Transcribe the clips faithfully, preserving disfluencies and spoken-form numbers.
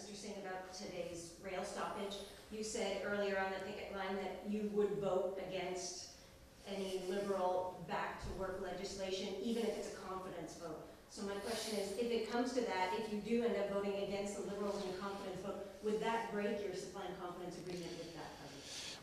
Mister Singh about today's rail stoppage. You said earlier on the picket line that you would vote against any liberal back-to-work legislation, even if it's a confidence vote. So my question is, if it comes to that, if you do end up voting against the liberals in a confidence vote, would that break your supply and confidence agreement with that party?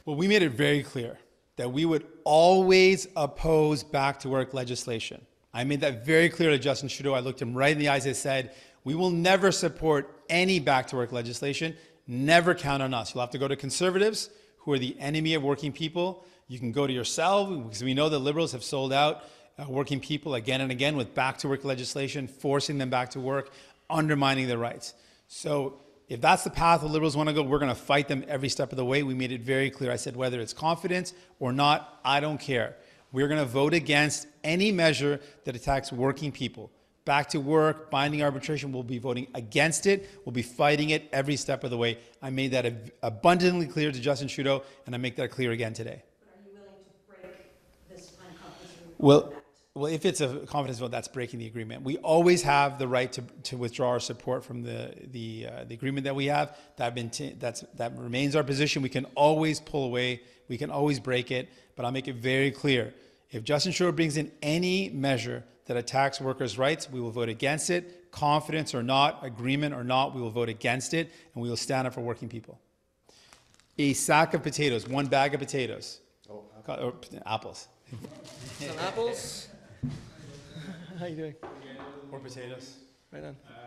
Well, we made it very clear that we would always oppose back-to-work legislation. I made that very clear to Justin Trudeau. I looked him right in the eyes and said, we will never support any back-to-work legislation. Never count on us. You'll have to go to conservatives, who are the enemy of working people. You can go to yourself, because we know the liberals have sold out uh, working people again and again with back-to-work legislation, forcing them back to work, undermining their rights. So if that's the path the liberals want to go, we're going to fight them every step of the way. We made it very clear. I said, whether it's confidence or not, I don't care. We're going to vote against any measure that attacks working people. Back to work, binding arbitration, we'll be voting against it. We'll be fighting it every step of the way. I made that ab- abundantly clear to Justin Trudeau, and I make that clear again today. Well, well, if it's a confidence vote, that's breaking the agreement. We always have the right to, to withdraw our support from the the, uh, the agreement that we have. That been t- that's that remains our position. We can always pull away. We can always break it. But I'll make it very clear: if Justin Trudeau brings in any measure that attacks workers' rights, we will vote against it. Confidence or not, agreement or not, we will vote against it, and we will stand up for working people. A sack of potatoes, one bag of potatoes, oh, apple. or apples. Some apples. How you doing? Or potatoes. Right on.